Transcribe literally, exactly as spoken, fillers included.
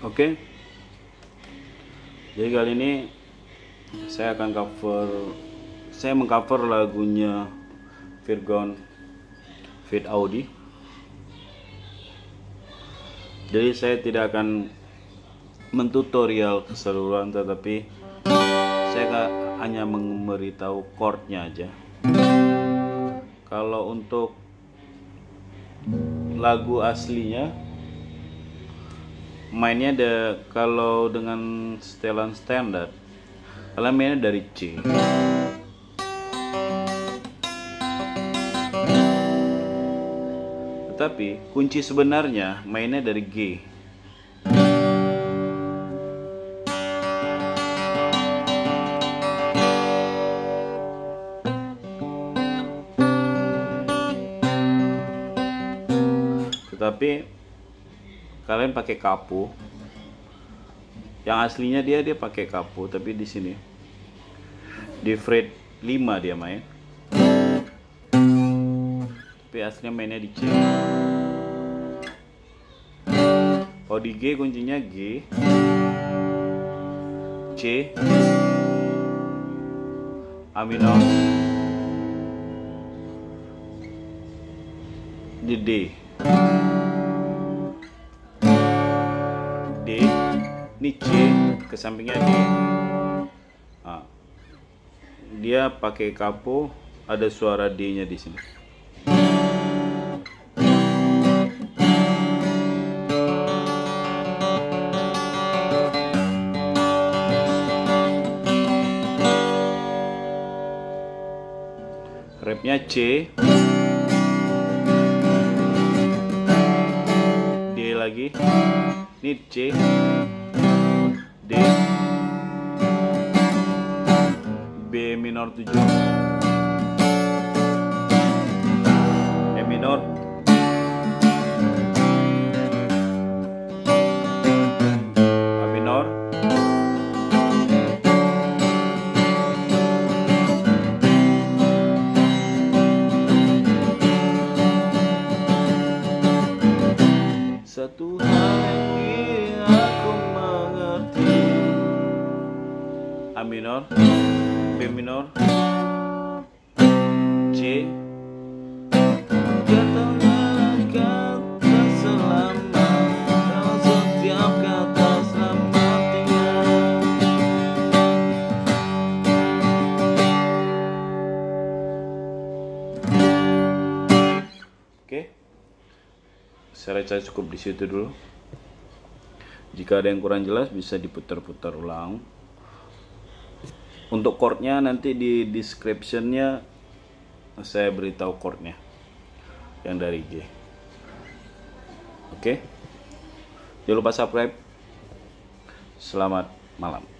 Oke, jadi kali ini saya akan cover, saya mengcover lagunya Virgoun feat Audy. Jadi saya tidak akan mentutorial keseluruhan, tetapi saya hanya memberitahu chordnya aja. Kalau untuk lagu aslinya mainnya ada, kalau dengan setelan standar kalian mainnya dari C. Tetapi kunci sebenarnya mainnya dari G. Tetapi kalian pakai kapu, yang aslinya dia dia pakai kapu, tapi di sini di fret lima dia main, tapi aslinya mainnya di C. Oh, di G kuncinya G, C, A minor, di D. D, ini C, kesampingnya D. Nah, dia pakai kapo, ada suara D-nya di sini. Repnya C. Lagi ini C, D, B minor tujuh, E minor, A minor, satu lagi aku mengerti, A minor, B minor, C. Katalah kata selamat, kau setiap kata selamat tinggal. Oke, saya rasa cukup di situ dulu. Jika ada yang kurang jelas bisa diputar-putar ulang. Untuk chordnya nanti di descriptionnya saya beritahu chordnya yang dari G. Oke, jangan lupa subscribe. Selamat malam.